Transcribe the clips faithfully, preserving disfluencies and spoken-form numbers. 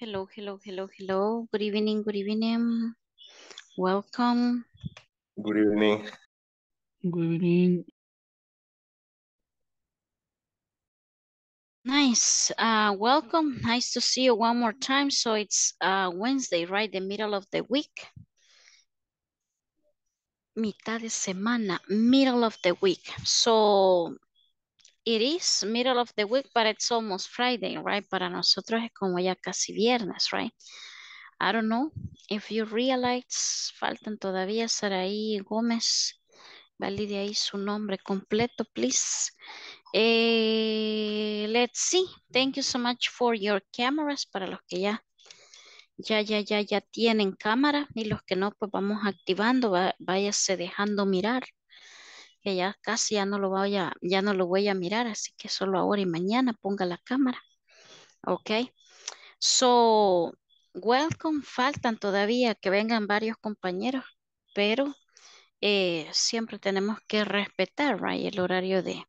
Hello, hello, hello, hello. Good evening, good evening. Welcome. Good evening. Good evening. Nice. Uh, welcome. Nice to see you one more time. So it's uh, Wednesday, right? The middle of the week. Mitad de semana. Middle of the week. So it is middle of the week, but it's almost Friday, right? Para nosotros es como ya casi viernes, right? I don't know if you realize, faltan todavía Saraí Gómez. Valide ahí su nombre completo, please. Eh, let's see. Thank you so much for your cameras. Para los que ya, ya, ya, ya, ya tienen cámara. Y los que no, pues vamos activando. Va, váyase dejando mirar. Que ya casi ya no lo vaya, ya no lo voy a mirar. Así que solo ahora y mañana ponga la cámara. Ok. So, welcome. Faltan todavía que vengan varios compañeros. Pero... Eh, siempre tenemos que respetar, right, el horario de,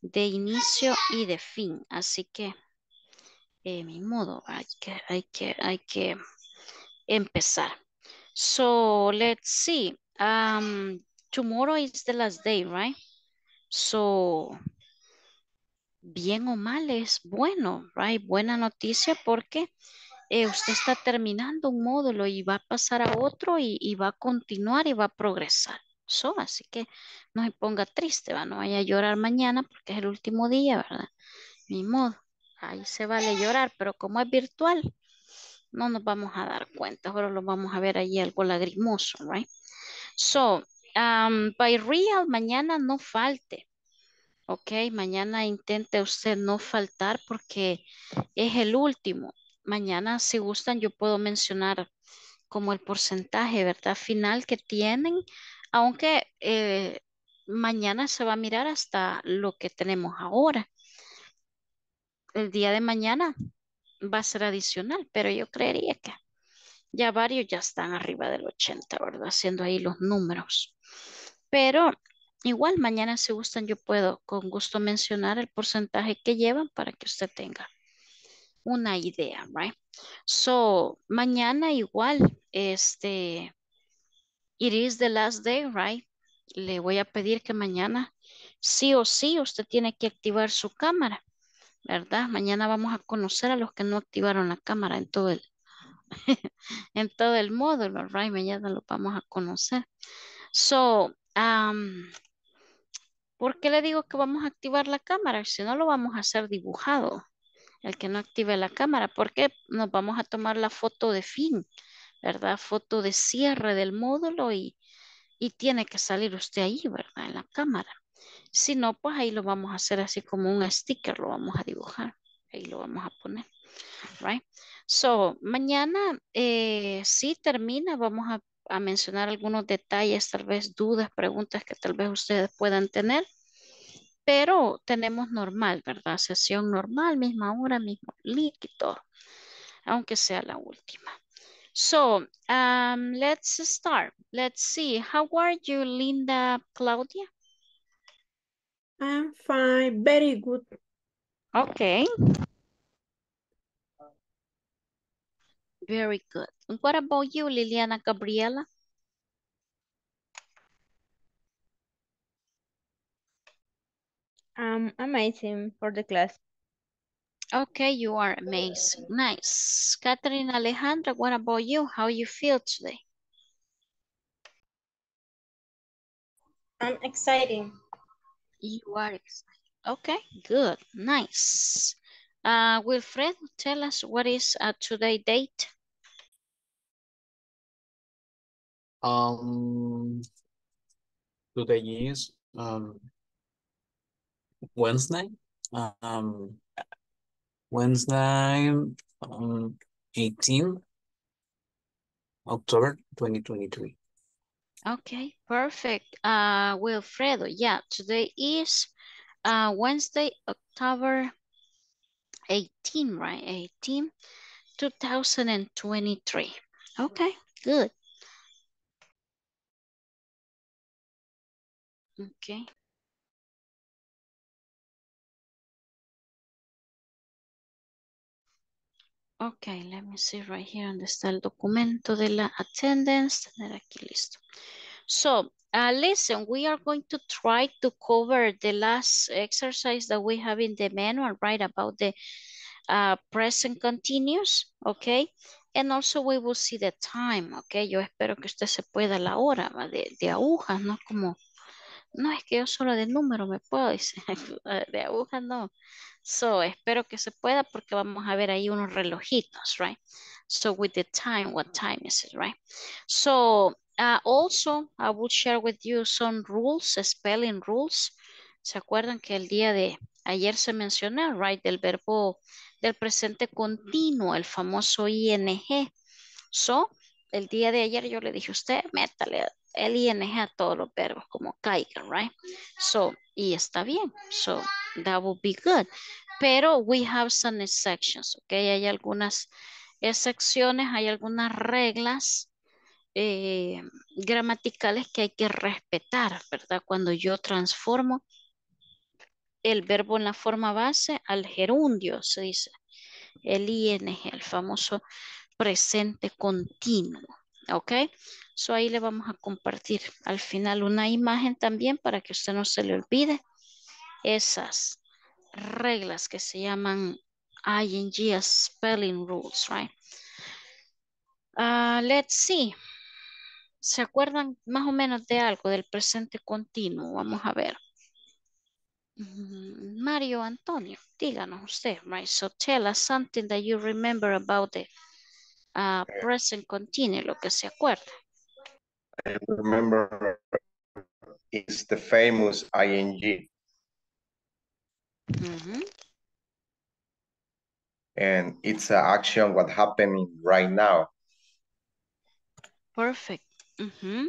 de inicio y de fin. Así que, eh, mi modo, hay que, hay que, hay que empezar. So, let's see. Um, tomorrow is the last day, right? So, bien o mal es bueno, right? Buena noticia porque... Eh, usted está terminando un módulo y va a pasar a otro y, y va a continuar y va a progresar. So, así que no se ponga triste, ¿va? No vaya a llorar mañana porque es el último día, ¿verdad? Ni modo, ahí se vale llorar, pero como es virtual, no nos vamos a dar cuenta. Ahora lo vamos a ver ahí algo lagrimoso, right? So, um, by real, mañana no falte. Ok, mañana intente usted no faltar porque es el último. Mañana, si gustan, yo puedo mencionar como el porcentaje, ¿verdad? Final que tienen, aunque eh, mañana se va a mirar hasta lo que tenemos ahora. El día de mañana va a ser adicional, pero yo creería que ya varios ya están arriba del ochenta, ¿verdad? Haciendo ahí los números. Pero igual mañana, si gustan, yo puedo con gusto mencionar el porcentaje que llevan para que usted tenga una idea, right? So, mañana igual, este, it is the last day, right? Le voy a pedir que mañana, sí o sí, usted tiene que activar su cámara, ¿verdad? Mañana vamos a conocer a los que no activaron la cámara en todo el, en todo el módulo, right? Mañana lo vamos a conocer. So, um, ¿por qué le digo que vamos a activar la cámara? Si no, lo vamos a hacer dibujado. El que no active la cámara, porque nos vamos a tomar la foto de fin, ¿verdad? Foto de cierre del módulo y, y tiene que salir usted ahí, ¿verdad? En la cámara. Si no, pues ahí lo vamos a hacer así como un sticker, lo vamos a dibujar. Ahí lo vamos a poner, right? So, mañana, eh, si termina, vamos a, a mencionar algunos detalles, tal vez dudas, preguntas que tal vez ustedes puedan tener. Pero tenemos normal, ¿verdad? Sesión normal, misma hora, mismo líquido, aunque sea la última. So, um, let's start. Let's see. How are you, Linda, Claudia? I'm fine. Very good. Okay. Very good. And what about you, Liliana, Gabriela? Um, amazing for the class. Okay, you are amazing. Nice. Catherine, Alejandra, what about you? How you feel today? I'm excited. You are excited. Okay, good. Nice. Uh, Wilfred, tell us what is uh, today's date? Um, today is... Um, Wednesday, um, Wednesday, um, eighteenth October twenty twenty-three. Okay, perfect. Uh, Wilfredo, yeah, today is uh, Wednesday, October eighteenth, right? eighteenth, two thousand twenty-three. Okay, good. Okay. Okay, let me see right here donde está el documento de la attendance. Tener aquí listo. So, uh, listen, we are going to try to cover the last exercise that we have in the manual, right, about the uh, present continuous, okay? And also we will see the time, okay? Yo espero que usted se pueda la hora de, de agujas, no como, no es que yo solo de número me puedo, dice, de agujas no. So, espero que se pueda porque vamos a ver ahí unos relojitos, right? So, with the time, what time is it, right? So, uh, also, I will share with you some rules, spelling rules. ¿Se acuerdan que el día de ayer se mencionó, right? Del verbo, del presente continuo, el famoso I N G. So, el día de ayer yo le dije a usted, métale el I N G a todos los verbos, como caiga, right? So, y está bien. So, that would be good. Pero we have some exceptions, okay? Hay algunas excepciones, hay algunas reglas eh, gramaticales que hay que respetar, ¿verdad? Cuando yo transformo el verbo en la forma base al gerundio, se dice, el I N G, el famoso presente continuo, ¿ok? So ahí le vamos a compartir al final una imagen también para que usted no se le olvide esas reglas que se llaman I N G spelling rules, right? Uh, let's see. ¿Se acuerdan más o menos de algo del presente continuo? Vamos a ver. Mario Antonio, díganos usted, right? So tell us something that you remember about the uh, present continuo, lo que se acuerda. I remember it's the famous I N G. Mm-hmm. And it's an action what happening right now. Perfect. Mm-hmm.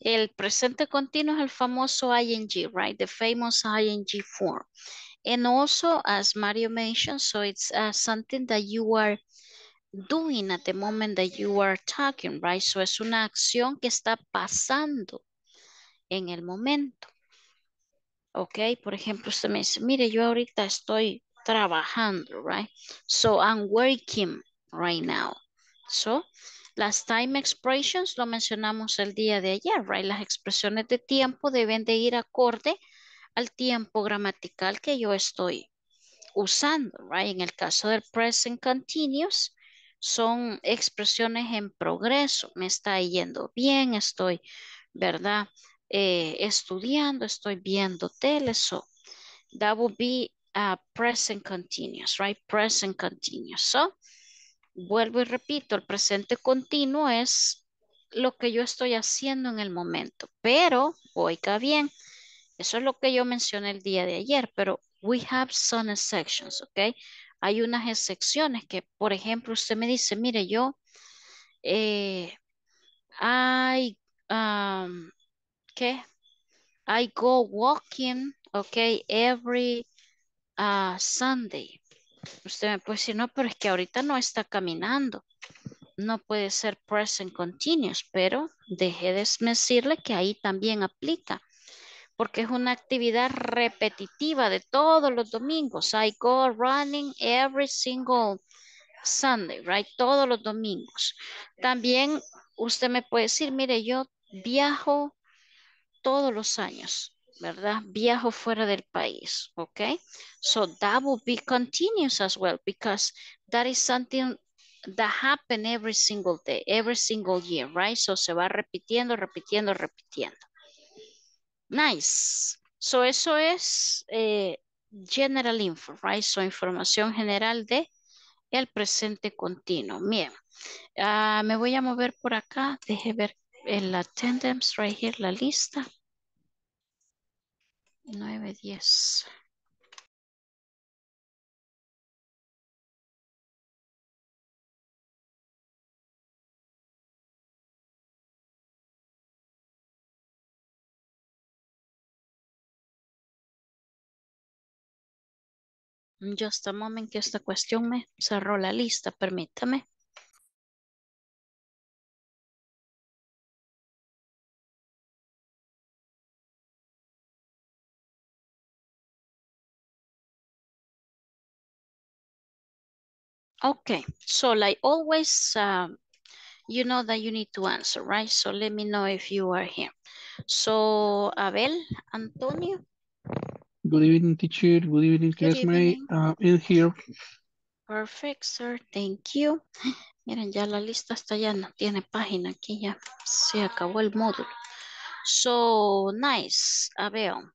El presente continuo es el famoso I N G, right? The famous I N G form. And also, as Mario mentioned, so it's uh, something that you are doing at the moment that you are talking, right? So es una acción que está pasando en el momento. Ok, por ejemplo, usted me dice, mire, yo ahorita estoy trabajando, right? So, I'm working right now. So, las time expressions lo mencionamos el día de ayer, right? Las expresiones de tiempo deben de ir acorde al tiempo gramatical que yo estoy usando, right? En el caso del present continuous, son expresiones en progreso. Me está yendo bien, estoy, ¿verdad? Eh, estudiando, estoy viendo tele, so that would be uh, present continuous, right? Present continuous. So, vuelvo y repito, el presente continuo es lo que yo estoy haciendo en el momento, pero, oiga bien, eso es lo que yo mencioné el día de ayer, pero we have some exceptions, ¿ok? Hay unas excepciones que, por ejemplo, usted me dice, mire, yo, eh, I, um, okay, I go walking, okay, every uh, Sunday. Usted me puede decir, no, pero es que ahorita no está caminando. No puede ser present continuous, pero dejé de decirle que ahí también aplica. Porque es una actividad repetitiva de todos los domingos. I go running every single Sunday, right? Todos los domingos. También usted me puede decir, mire, yo viajo todos los años, ¿verdad? Viajo fuera del país, ¿ok? So that will be continuous as well because that is something that happens every single day, every single year, right? So se va repitiendo, repitiendo, repitiendo. Nice. So eso es eh, general info, right? So información general de el presente continuo. Bien, uh, me voy a mover por acá, deje ver el attendance right here, la lista. nueve, diez. Just a moment que esta cuestión me cerró la lista, permítame. Okay, so like always, um, you know that you need to answer, right? So let me know if you are here. So Abel, Antonio. Good evening, teacher. Good evening, classmate. Uh, in here. Perfect, sir. Thank you. Miren, ya la lista está ya, no tiene página aquí ya. Se acabó el módulo. So nice, Abel.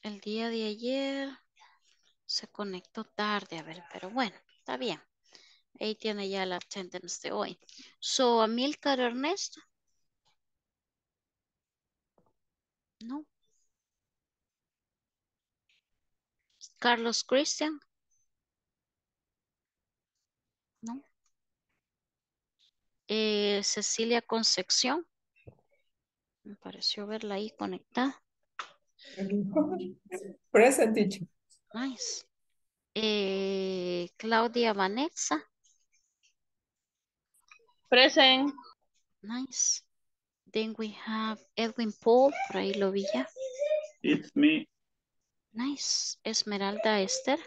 El día de ayer se conectó tarde, Abel, pero bueno, está bien. Ahí tiene ya la attendance de hoy. So, Amílcar Ernesto. No. Carlos Christian. No. Eh, Cecilia Concepción. Me pareció verla ahí conectada. Present, teacher. Nice. Eh, Claudia Vanessa. Present. Nice. Then we have Edwin Paul, por ahí lo vi ya. It's me. Nice. Esmeralda Esther.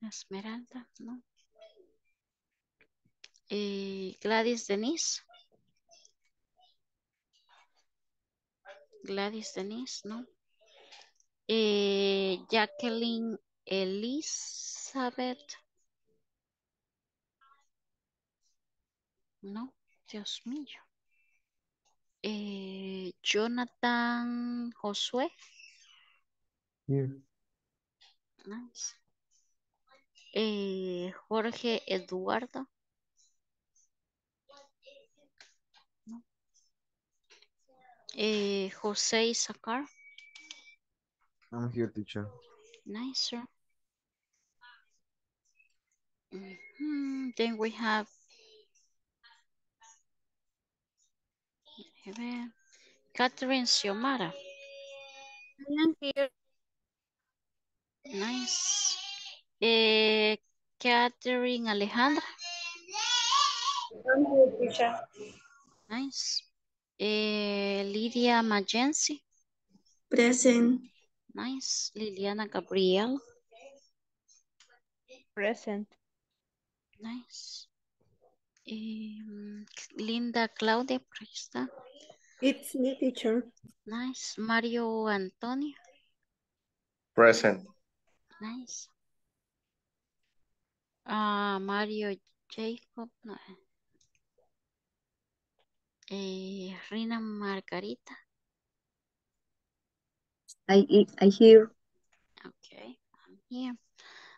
Esmeralda, no. Eh, Gladys Denise. Gladys Denise, no. Eh, Jacqueline Elizabeth. No, Dios mío. Eh, Jonathan Josué. Yeah. Nice. Eh, Jorge Eduardo. No. Eh, José Isaacar. I'm here, teacher. Nice, sir. Mm-hmm. Then we have Catherine Xiomara. I'm here. Nice. Eh, Catherine Alejandra. I'm here, teacher. Nice. Eh, Lydia Magensi. Present. Nice. Liliana Gabriel. Present. Nice. Um, Linda Claudia, por ahí está. It's me, teacher. Nice. Mario Antonio. Present. Nice. Uh, Mario Jacob. No. Eh, Rina Margarita. I, I hear. Okay, I'm here.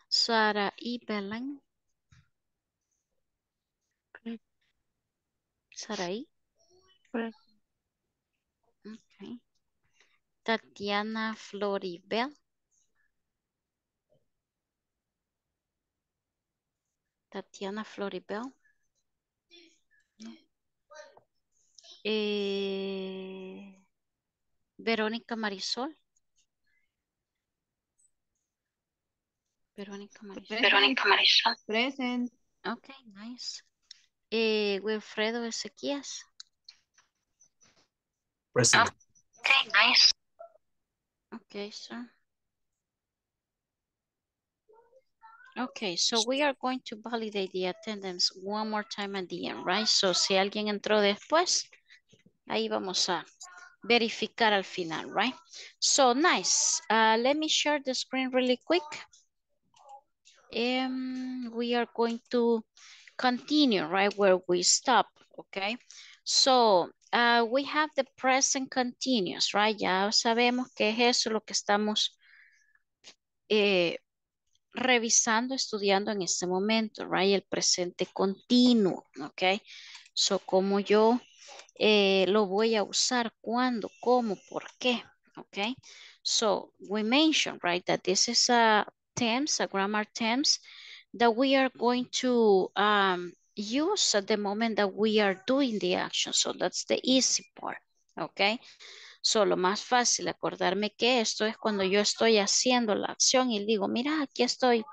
Sara E. Belén. Saraí. Okay. Tatiana Floribel. Tatiana Floribel. Eh, Verónica Marisol. Verónica Marisol. Verónica Marisol. Present. Okay, nice. Eh, Wilfredo Ezequías. Present. Oh, okay, nice. Okay, sir. Okay, so we are going to validate the attendance one more time at the end, right? So si alguien entró después, ahí vamos a verificar al final, right? So nice. Uh, let me share the screen really quick. Um, we are going to continue right where we stop, okay? So uh, we have the present continuous, right? Ya sabemos que es eso lo que estamos eh, revisando, estudiando en este momento, right? El presente continuo, okay? So como yo eh, lo voy a usar, cuándo, cómo, por qué, okay? So we mentioned, right, that this is a tense, a grammar tense that we are going to um, use at the moment that we are doing the action. So that's the easy part, okay? So lo más fácil acordarme que esto es cuando yo estoy haciendo la acción y digo, mira, aquí estoy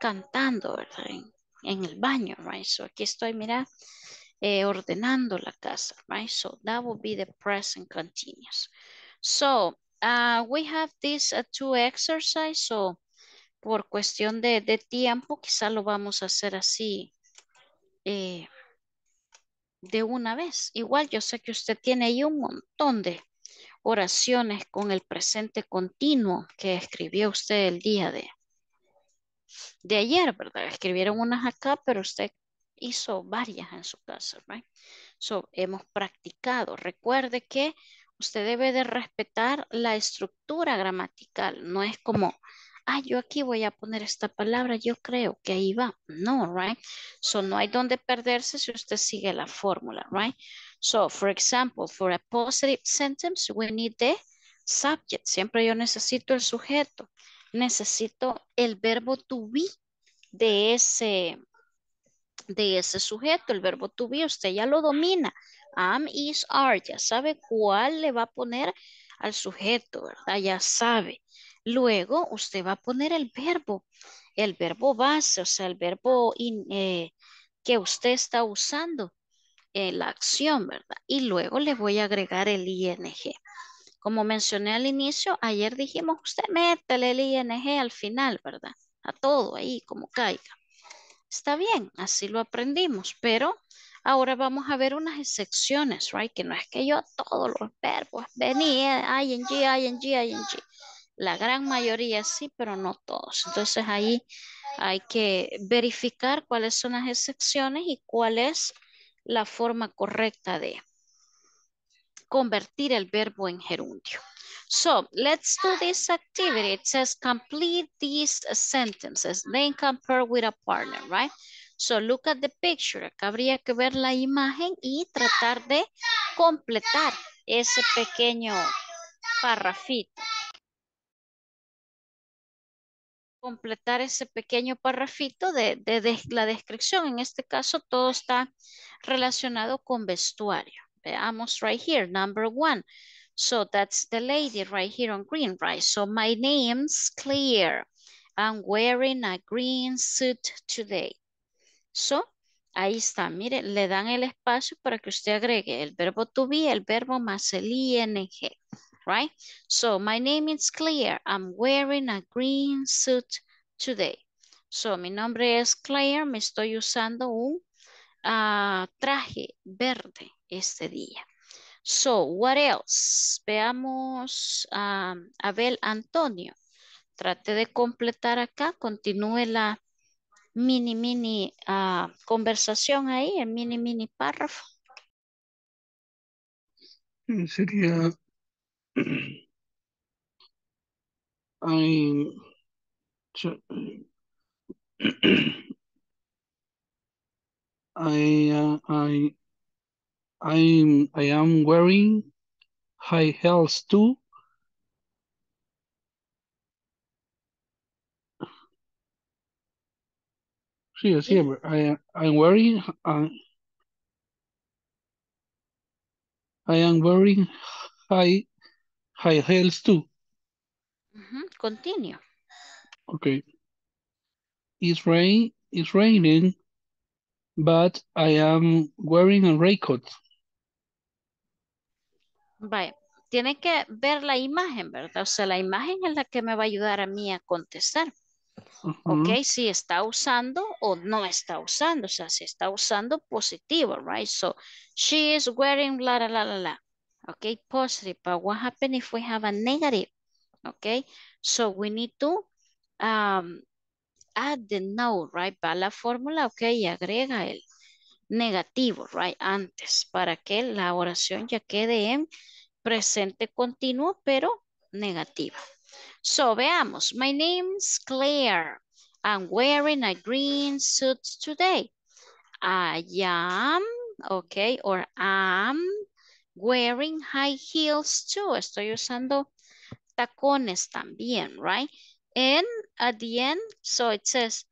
cantando, ¿verdad? En, en el baño, right? So aquí estoy, mira, eh, ordenando la casa, right? So that would be the present continuous. So Uh, we have these uh, two exercises, so por cuestión de, de tiempo quizá lo vamos a hacer así eh, de una vez. Igual yo sé que usted tiene ahí un montón de oraciones con el presente continuo que escribió usted el día de, de ayer, ¿verdad? Escribieron unas acá, pero usted hizo varias en su casa, ¿verdad? So, hemos practicado. Recuerde que usted debe de respetar la estructura gramatical. No es como, ah, yo aquí voy a poner esta palabra, yo creo que ahí va. No, right? So, no hay donde perderse si usted sigue la fórmula, right? So, for example, for a positive sentence, we need the subject. Siempre yo necesito el sujeto. Necesito el verbo to be de ese, de ese sujeto. El verbo to be usted ya lo domina. Am, is, are. Ya sabe cuál le va a poner al sujeto, ¿verdad? Ya sabe. Luego usted va a poner el verbo. El verbo base, o sea, el verbo in, eh, que usted está usando. Eh, la acción, ¿verdad? Y luego le voy a agregar el I N G. Como mencioné al inicio, ayer dijimos, usted métale el I N G al final, ¿verdad? A todo ahí, como caiga. Está bien, así lo aprendimos, pero ahora vamos a ver unas excepciones, right? Que no es que yo todos los verbos, venía, I N G, I N G, I N G. La gran mayoría sí, pero no todos. Entonces ahí hay que verificar cuáles son las excepciones y cuál es la forma correcta de convertir el verbo en gerundio. So, let's do this activity. It says complete these sentences. Then compare with a partner, right? So, look at the picture. Acá habría que ver la imagen y tratar de completar ese pequeño parrafito. Completar ese pequeño parrafito de, de, de la descripción. En este caso, todo está relacionado con vestuario. Veamos right here, number one. So that's the lady right here on green, right? So my name's Claire. I'm wearing a green suit today. So, ahí está. Mire, le dan el espacio para que usted agregue el verbo to be, el verbo más el I N G, right? So my name is Claire. I'm wearing a green suit today. So mi nombre es Claire. Me estoy usando un uh, traje verde este día. So, what else? Veamos a um, Abel Antonio. Trate de completar acá. Continúe la mini, mini uh, conversación ahí, el mini, mini párrafo. Sí, sería... I... I... Uh, I... I'm, I am wearing high heels too. Sí, sí, I, I'm wearing, uh, I am wearing high, high heels too. Mm-hmm. Continue. Okay. It's rain, it's raining, but I am wearing a raincoat. Vaya, tiene que ver la imagen, ¿verdad? O sea, la imagen es la que me va a ayudar a mí a contestar. Uh-huh. Ok, si está usando o no está usando. O sea, si está usando positivo, right? So, she is wearing la, la, la, la, la. Ok, positive. But what happens if we have a negative? Ok, so we need to um, add the no, right? Va la fórmula, ok, y agrega el negativo, right, antes, para que la oración ya quede en presente continuo, pero negativa. So, veamos. My name's Claire. I'm wearing a green suit today. I am, okay, or I'm wearing high heels too. Estoy usando tacones también, right? And at the end, so it says,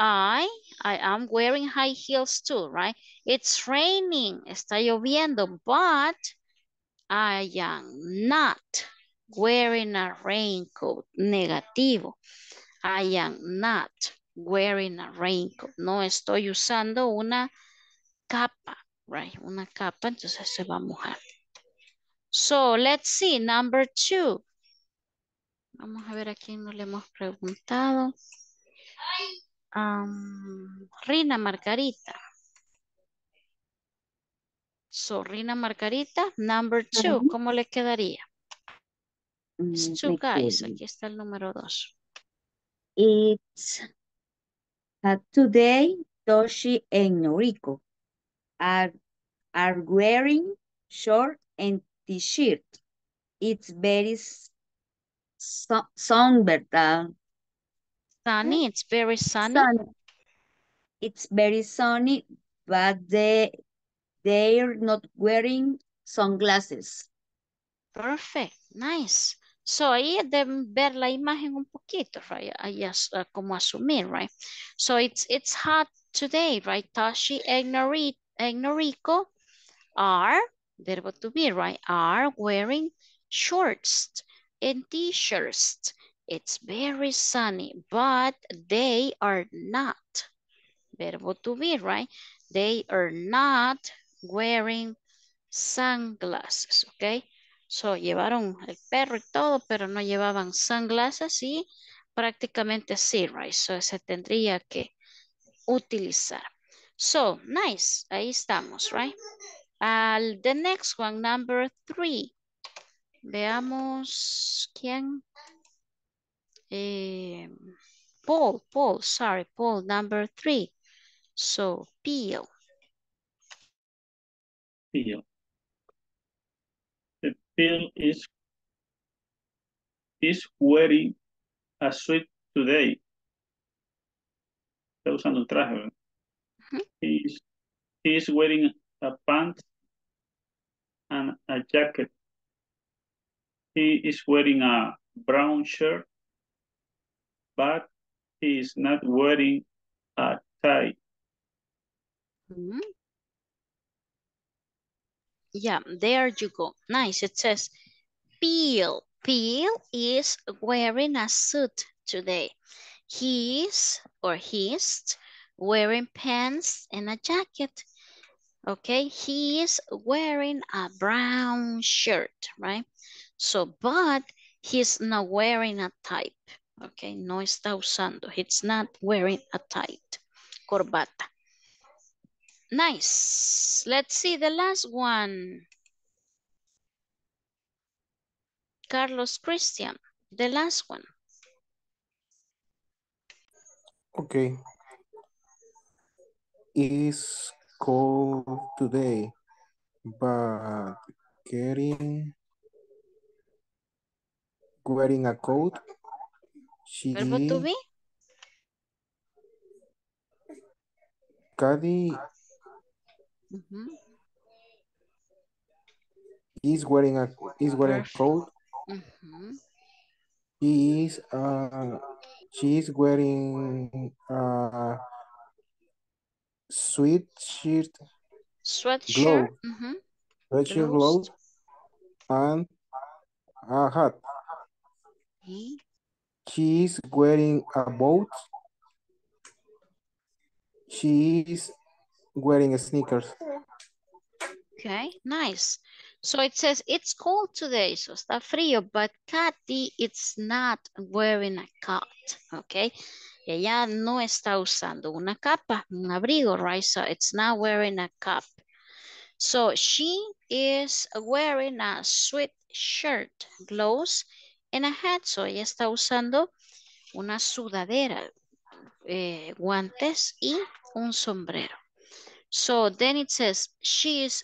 I, I am wearing high heels too, right? It's raining, está lloviendo, but I am not wearing a raincoat, negativo. I am not wearing a raincoat. No estoy usando una capa, right? Una capa, entonces se va a mojar. So, let's see, number two. Vamos a ver a quién no le hemos preguntado. Um, Rina Margarita. So, Rina Margarita, number two. Uh-huh. ¿Cómo le quedaría? Mm, It's two guys. Aquí está el número dos. It's uh, today, Toshi and Yoriko are, are wearing short and t-shirt. It's very so sunburned. Uh, sunny, it's very sunny. sunny. It's very sunny, but they, they're not wearing sunglasses. Perfect, nice. So, ahí deben ver la imagen un poquito, right? Ahí as, uh, como asumir, right? So, it's it's hot today, right? Toshi and Yoriko are, verbo to be, right? Are wearing shorts and t-shirts. It's very sunny, but they are not, verbo to be, right? They are not wearing sunglasses, okay? So, llevaron el perro y todo, pero no llevaban sunglasses y prácticamente sí, right? So, se tendría que utilizar. So, nice. Ahí estamos, right? Uh, the next one, number three. Veamos quién. Eh, Paul, Paul, sorry, Paul, number three. So, Pio. Pio. Bill is, is wearing a suit today. Está usando el traje, ¿verdad? Uh-huh. He is, he is wearing a pant and a jacket. He is wearing a brown shirt, but he is not wearing a tie. Uh-huh. Yeah, there you go. Nice. It says Bill. Bill is wearing a suit today. He's or he's wearing pants and a jacket. Okay, he is wearing a brown shirt, right? So, but he's not wearing a tie. Okay, no está usando. He's not wearing a tie. Corbata. Nice. Let's see the last one. Carlos Christian, the last one. Okay. It's cold today, but getting wearing a coat. She Verbo to be? Kathy Mm-hmm. He's wearing a he's wearing a coat. Mm-hmm. He is uh she's wearing uh sweatshirt sweatshirt mm-hmm. sweatshirt gloves and a hat. Mm-hmm. She's wearing a boat. She is wearing sneakers. Okay, nice. So it says it's cold today, so está frío, but Kathy it's not wearing a coat, okay? Ella no está usando una capa, un abrigo, right? So it's not wearing a cap. So she is wearing a sweatshirt, gloves, and a hat. So ella está usando una sudadera, eh, guantes y un sombrero. So then it says she's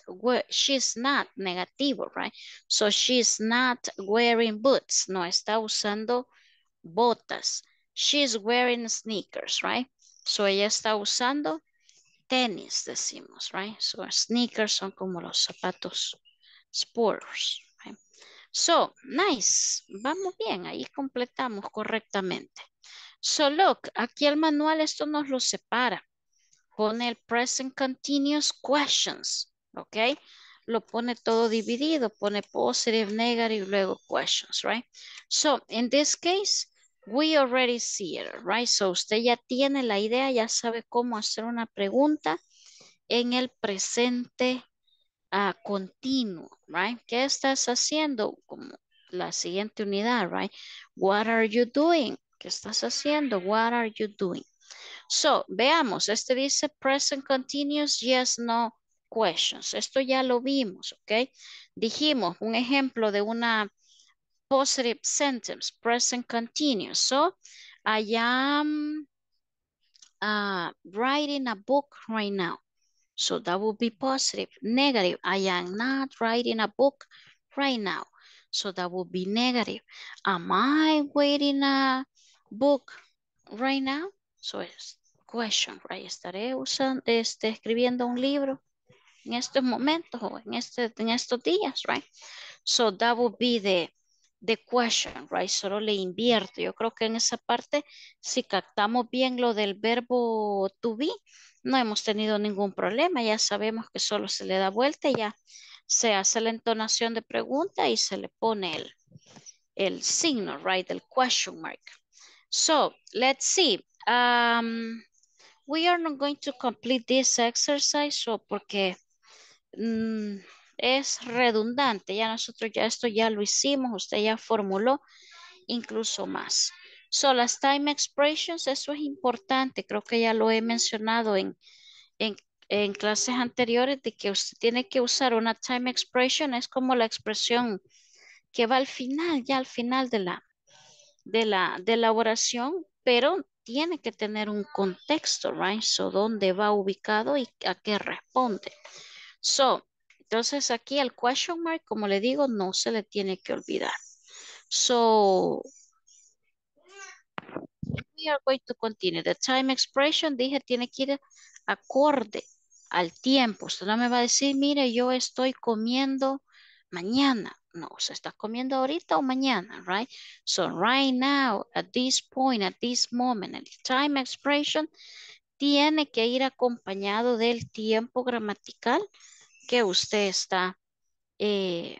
she's not negativo, right? So she's not wearing boots. No está usando botas. She's wearing sneakers, right? So ella está usando tenis, decimos, right? So sneakers son como los zapatos sports, right? So nice. Vamos bien. Ahí completamos correctamente. So look, aquí el manual esto nos lo separa. Pone el present continuous questions, ¿ok? Lo pone todo dividido, pone positive, negative, luego questions, right? So, in this case, we already see it, right? So, usted ya tiene la idea, ya sabe cómo hacer una pregunta en el presente uh, continuo, right? ¿Qué estás haciendo? Como la siguiente unidad, right? What are you doing? ¿Qué estás haciendo? What are you doing? So, veamos, este dice present continuous, yes, no questions. Esto ya lo vimos, ¿ok? Dijimos un ejemplo de una positive sentence, present continuous. So, I am uh, writing a book right now. So, that would be positive. Negative, I am not writing a book right now. So, that would be negative. Am I waiting a book right now? So, it's question, right? ¿Estaré usando, este, escribiendo un libro en estos momentos o en, este, en estos días, right? So, that would be the, the question, right? Solo le invierto. Yo creo que en esa parte, si captamos bien lo del verbo to be, no hemos tenido ningún problema, ya sabemos que solo se le da vuelta y ya se hace la entonación de pregunta y se le pone el, el signo, right, el question mark. So, let's see. Um, we are not going to complete this exercise, so porque um, es redundante. Ya nosotros ya esto ya lo hicimos, usted ya formuló incluso más. So, las time expressions, eso es importante. Creo que ya lo he mencionado en, en, en clases anteriores de que usted tiene que usar una time expression. Es como la expresión que va al final, ya al final de la, de la, de la oración, pero tiene que tener un contexto, right? So, dónde va ubicado y a qué responde. So, entonces aquí el question mark, como le digo, no se le tiene que olvidar. So, we are going to continue. The time expression, dije, tiene que ir acorde al tiempo. Usted no me va a decir, mire, yo estoy comiendo mañana. No, se está comiendo ahorita o mañana, right? So, right now, at this point, at this moment, the time expression tiene que ir acompañado del tiempo gramatical que usted está eh,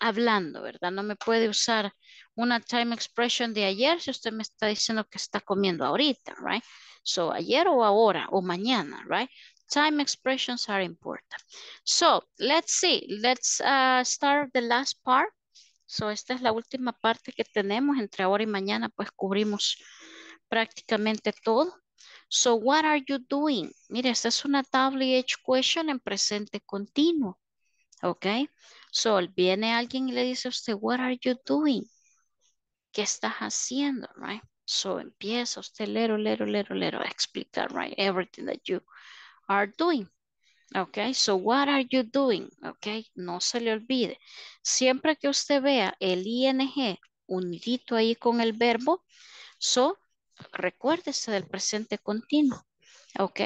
hablando, ¿verdad? No me puede usar una time expression de ayer si usted me está diciendo que está comiendo ahorita, right? So, ayer o ahora o mañana, right? Time expressions are important. So, let's see. Let's uh, start the last part. So, esta es la última parte que tenemos. Entre ahora y mañana, pues, cubrimos prácticamente todo. So, what are you doing? Mire, esta es una W H question en presente continuo. Ok. So, viene alguien y le dice a usted, what are you doing? ¿Qué estás haciendo, right? So, empieza usted lero, lero, lero, lero a explicar, right? Everything that you are doing. Ok. So, what are you doing? Ok. No se le olvide. Siempre que usted vea el I N G unidito ahí con el verbo, so, recuérdese del presente continuo. Ok.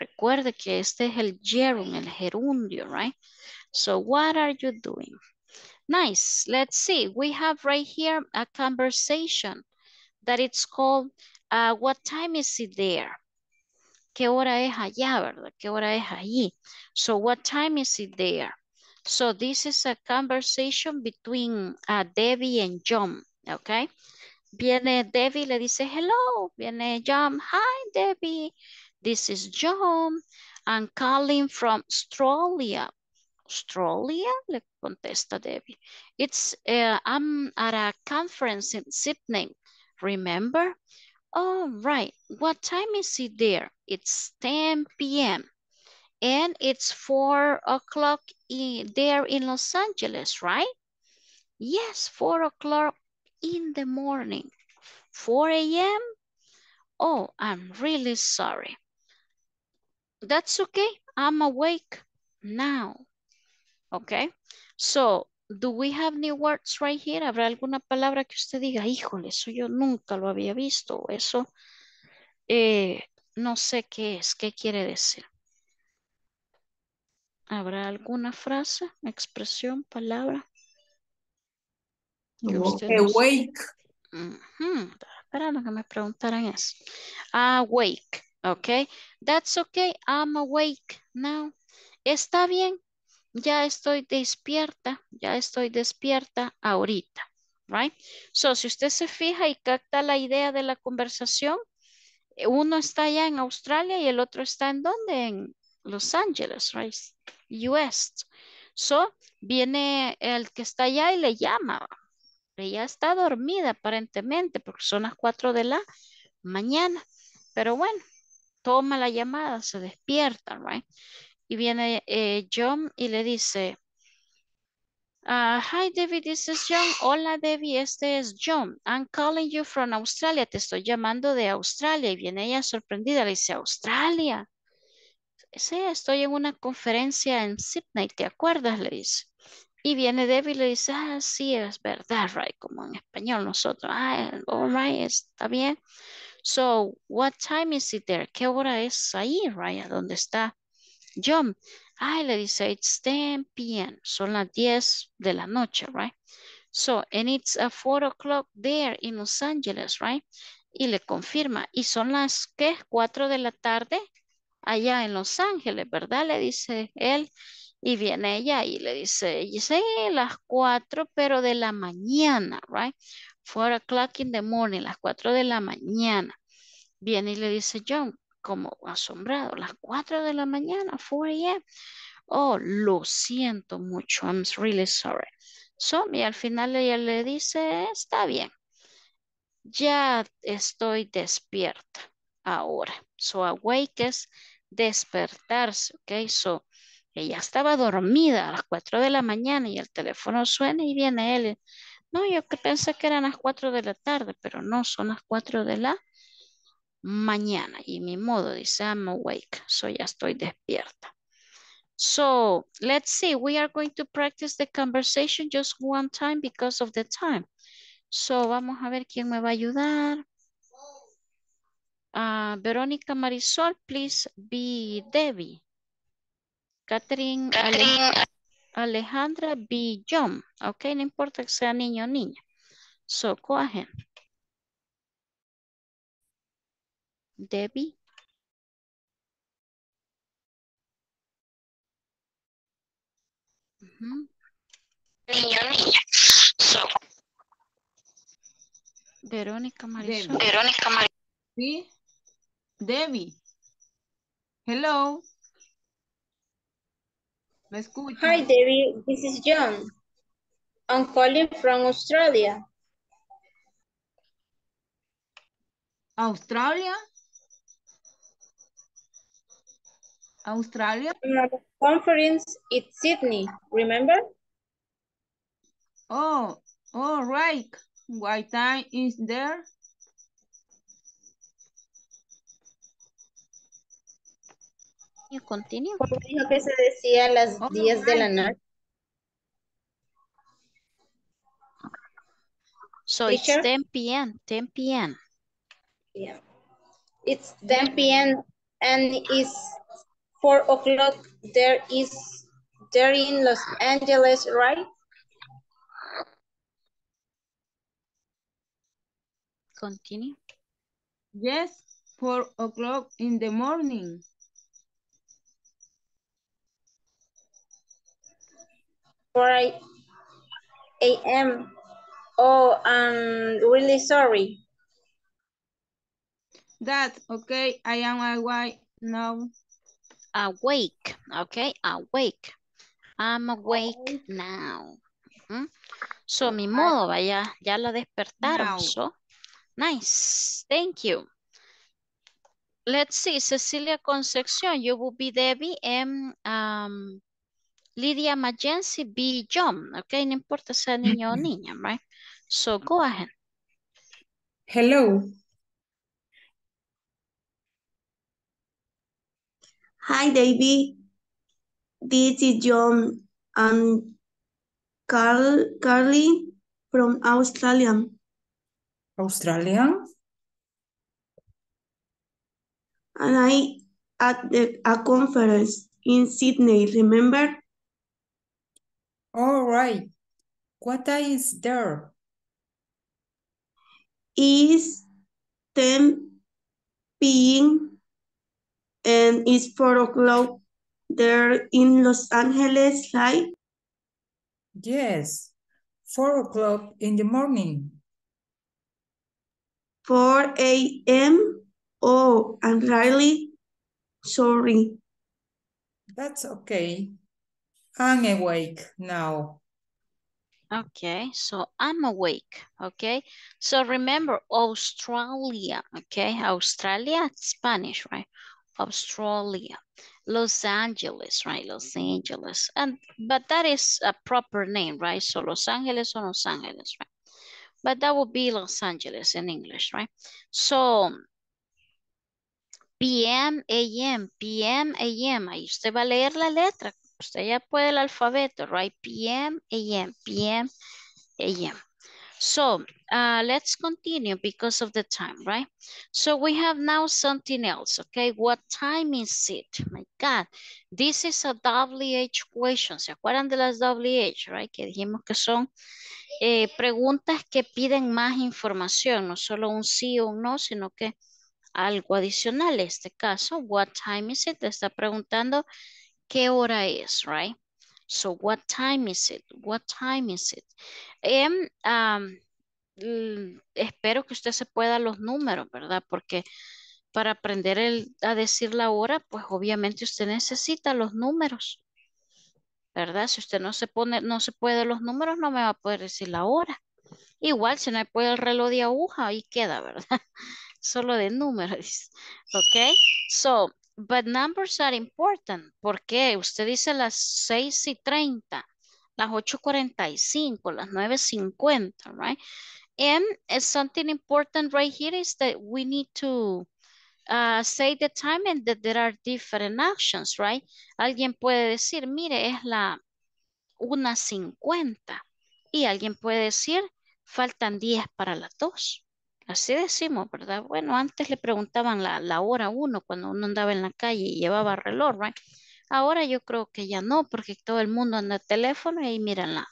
Recuerde que este es el gerund, el gerundio, right? So, what are you doing? Nice. Let's see. We have right here a conversation that it's called, uh, what time is it there? ¿Qué hora es allá, verdad? ¿Qué hora es allí? So, what time is it there? So, this is a conversation between uh, Debbie and John, okay? Viene Debbie, le dice, hello. Viene John, hi, Debbie. This is John. I'm calling from Australia. Australia, le contesta Debbie. It's, uh, I'm at a conference in Sydney, remember? All right, what time is it there? It's ten P M and it's four o'clock there in Los Angeles, right? Yes, four o'clock in the morning, four A M? Oh, I'm really sorry. That's okay, I'm awake now, okay? So, do we have new words right here? ¿Habrá alguna palabra que usted diga, híjole, eso yo nunca lo había visto, eso eh, no sé qué es, qué quiere decir? ¿Habrá alguna frase, expresión, palabra? Que usted no awake. Uh-huh. Esperando que me preguntaran eso. Awake. Okay, that's okay, I'm awake now. Está bien, ya estoy despierta, ya estoy despierta ahorita, right? So, si usted se fija y capta la idea de la conversación, uno está allá en Australia y el otro está en ¿dónde? En Los Ángeles, right? U S. So, viene el que está allá y le llama, Ella está dormida aparentemente porque son las cuatro de la mañana. Pero bueno, toma la llamada, se despierta, right? Y viene eh, John y le dice, uh, hi Debbie, this is John. Hola Debbie, este es John. I'm calling you from Australia. Te estoy llamando de Australia. Y viene ella sorprendida, le dice, Australia. Sí, estoy en una conferencia en Sydney, ¿te acuerdas? Le dice. Y viene Debbie y le dice, ah, sí, es verdad, right? Como en español nosotros. Ah, all right, está bien. So, what time is it there? ¿Qué hora es ahí, right? ¿Dónde está John? Ah, le dice, it's ten p m Son las diez de la noche, right? So, and it's a four o'clock there in Los Angeles, right? Y le confirma. Y son las, ¿qué? cuatro de la tarde allá en Los Ángeles, ¿verdad? Le dice él. Y viene ella y le dice, sí, las cuatro, pero de la mañana, right? Four o'clock in the morning, las cuatro de la mañana. Viene y le dice John, como asombrado, las cuatro de la mañana, four a m Oh, lo siento mucho, I'm really sorry. So, y al final ella le dice, está bien, ya estoy despierta ahora. So, awake es despertarse, ok? So, ella estaba dormida a las cuatro de la mañana y el teléfono suena y viene él. No, yo pensé que eran las cuatro de la tarde, pero no, son las cuatro de la mañana. Y mi modo dice, I'm awake. So, ya estoy despierta. So, let's see. We are going to practice the conversation just one time because of the time. So, vamos a ver quién me va a ayudar. Uh, Verónica Marisol, please be Debbie. Catherine, Alejandra, Alejandra Billón. Ok, no importa que sea niño o niña. So, go ahead. Debbie. Uh-huh. Niño o niña. So. Verónica Marisol. Debbie. Verónica Marisol. Sí. Debbie. Hello. Hi, Debbie. This is John. I'm calling from Australia. Australia? Australia? Conference in Sydney, remember? Oh, all right. What time is there? Continúo. Dijo que se decía a las oh, diez right. de la noche. So Teacher? It's ten p m ten p m Yeah. It's ten p m and it's four o'clock. There is there in Los Angeles, right? Continue. Yes, four o'clock in the morning. four a m Oh, I'm really sorry. That's okay. I am awake now. Awake. Okay, awake. I'm awake now. Mm-hmm. So, mi modo, vaya, ya la despertaron. Now. So, nice. Thank you. Let's see. Cecilia Concepcion, you will be Debbie and... Um, Lydia Magensi B. John, okay? No importa sea niño o niña, right? So, go ahead. Hello. Hi, Debbie. This is John and Carl, Carly from Australia. Australia? And I at the, a conference in Sydney, remember? All right. What time is there? It's ten p m and it's four o'clock there in Los Angeles, right? Yes, four o'clock in the morning. four a m Oh, I'm really sorry. That's okay. I'm awake now. Okay, so I'm awake, okay? So remember, Australia, okay? Australia, Spanish, right? Australia, Los Angeles, right? Los Angeles, and but that is a proper name, right? So Los Angeles or Los Angeles, right? But that would be Los Angeles in English, right? So, P M, A M, P M, A M, ahí usted va a leer la letra. Usted ya puede el alfabeto, right? P M, A M, P M, A M. So, uh, let's continue because of the time, right? So, we have now something else, okay? What time is it? My God, this is a W H question. ¿Se acuerdan de las W H, right? Que dijimos que son eh, preguntas que piden más información, no solo un sí o un no, sino que algo adicional. En este caso, what time is it? Le está preguntando ¿qué hora es, right? So, what time is it? What time is it? And, um, espero que usted se pueda los números, ¿verdad? Porque para aprender el, a decir la hora, pues obviamente usted necesita los números, ¿verdad? Si usted no se pone, no se puede los números, no me va a poder decir la hora. Igual, si no me puede el reloj de aguja, ahí queda, ¿verdad? Solo de números, ¿ok? So, but numbers are important. ¿Por qué? Usted dice las seis y treinta, las ocho cuarenta y cinco, las nueve cincuenta, right? And something important right here is that we need to uh, say the time and that there are different actions, right? Alguien puede decir, mire, es la una cincuenta. Y alguien puede decir, faltan diez para las dos. Así decimos, ¿verdad? Bueno, antes le preguntaban la, la hora a uno cuando uno andaba en la calle y llevaba reloj, right? Ahora yo creo que ya no, porque todo el mundo anda el teléfono y ahí miran la,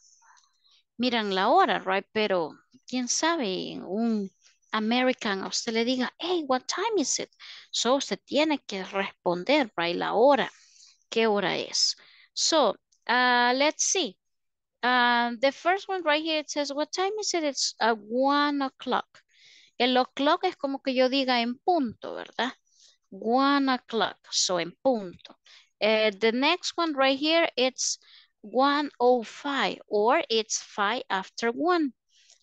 miran la hora, right? Pero quién sabe, un American a usted le diga, hey, what time is it? So usted tiene que responder, right? La hora, ¿qué hora es? So, uh, let's see. Uh, the first one right here, it says, what time is it? It's uh, one o'clock. El o'clock es como que yo diga en punto, ¿verdad? One o'clock, so en punto. Uh, the next one right here, it's one oh five or it's five after one.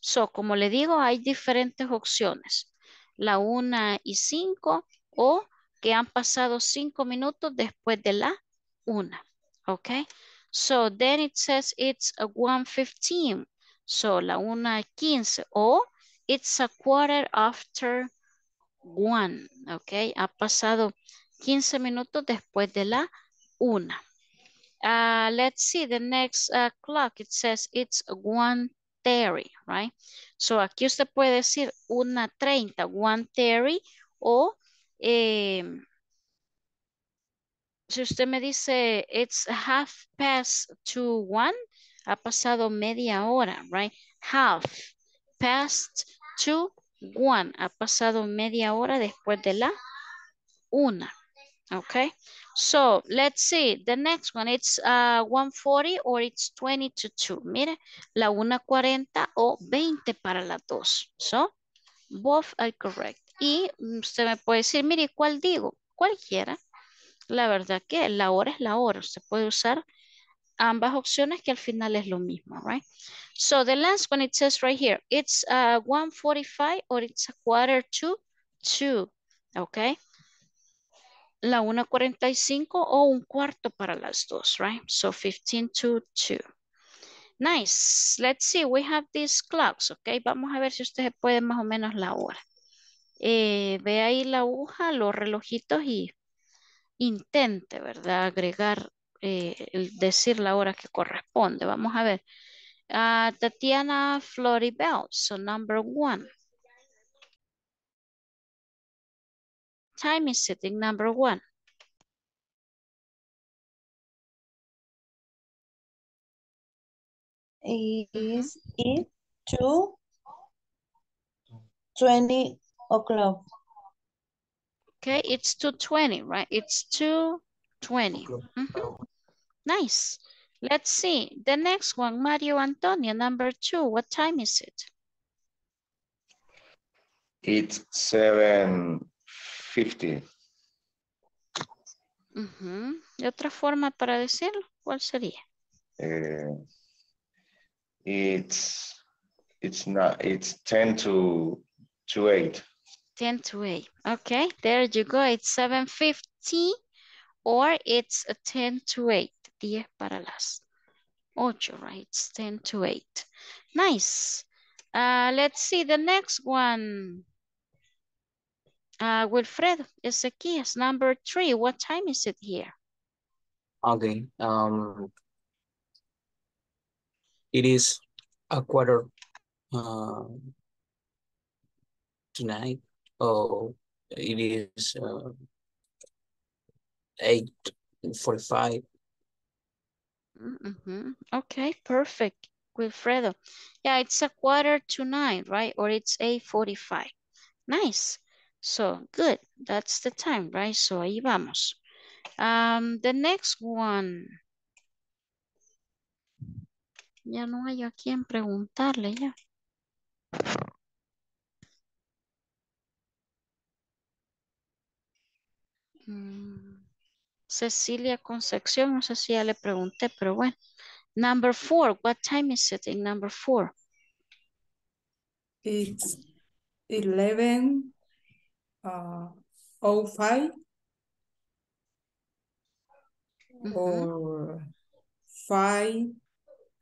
So, como le digo, hay diferentes opciones. La una y cinco o que han pasado cinco minutos después de la una, ¿ok? So, then it says it's one fifteen, so la una quince o it's a quarter after one, ok. Ha pasado quince minutos después de la una. Uh, let's see the next uh, clock. It says it's one thirty, right? So aquí usted puede decir una treinta, one thirty, o eh, si usted me dice it's half past to one, ha pasado media hora, right? Half past to one. Ha pasado media hora después de la una. Okay. So, let's see. The next one, it's uh, one forty or it's twenty to two. Mire, la una cuarenta o veinte para las dos. So, both are correct. Y usted me puede decir, mire, ¿cuál digo? Cualquiera. La verdad que la hora es la hora. Usted puede usar ambas opciones que al final es lo mismo, right? So the last one, it says right here, it's uh, one forty-five or it's a quarter to two, okay? La una cuarenta y cinco o un cuarto para las dos, right? So fifteen to two. Nice. Let's see, we have these clocks, okay? Vamos a ver si ustedes pueden más o menos la hora. Eh, ve ahí la aguja, los relojitos y intente, ¿verdad? Agregar Eh, decir la hora que corresponde. Vamos a ver. Uh, Tatiana Floribel, so number one. Time is sitting number one. Is it two twenty o'clock? Okay, it's two twenty, right? It's two twenty. Mm-hmm. Nice. Let's see. The next one, Mario Antonio, number two. What time is it? It's seven fifty. Uh-huh. ¿Y otra forma para decirlo? ¿Cuál sería? Eh, It's it's not it's ten to to eight. Ten to eight. Okay, there you go. It's seven fifty, or it's a ten to eight. Diez para las ocho, right? It's ten to eight. Nice. Uh, let's see the next one. Uh, Wilfredo Ezequias, number three. What time is it here? Okay. Um, it is a quarter uh, tonight. Oh, it is uh, eight forty-five. Mm-hmm. Okay, perfect, Wilfredo. Yeah, it's a quarter to nine, right? Or it's eight forty-five. Nice. So, good. That's the time, right? So, ahí vamos. Um, the next one. Ya no hay a quien preguntarle, ya. Mm. Cecilia Concepción, no sé si ya le pregunté, pero bueno. Number four, what time is it in number four? It's eleven. Uh, oh five mm-hmm. or five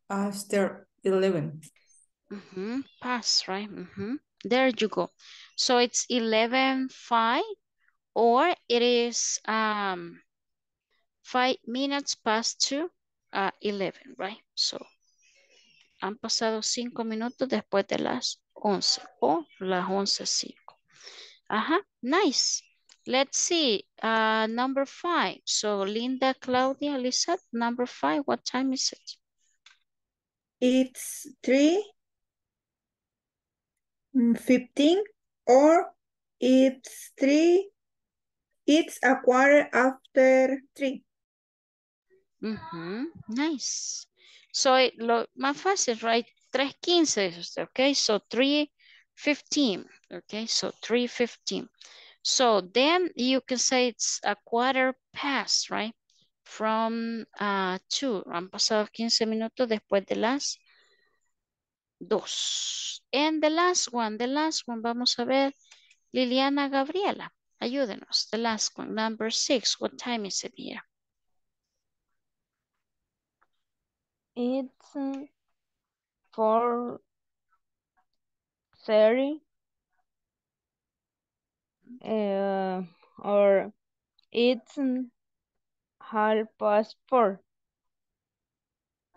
after eleven. Mm-hmm. Pass, right? Mm-hmm. There you go. So it's eleven five, or it is um five minutes past two, uh, eleven, right? So han pasado cinco minutos después de las once o las once cinco. Uh-huh, nice. Let's see, uh, number five. So Linda, Claudia, Lizette, number five, what time is it? It's three fifteen, or it's three, it's a quarter after three. Mm-hmm, nice. So it, lo más fácil, right? three fifteen, okay? So three fifteen, okay, so three fifteen. So then you can say it's a quarter past, right? From uh, two, han pasado quince minutos después de las dos. And the last one, the last one, vamos a ver, Liliana Gabriela, ayúdenos, the last one, number six, what time is it here? It's um, four. thirty uh, or it's half past four.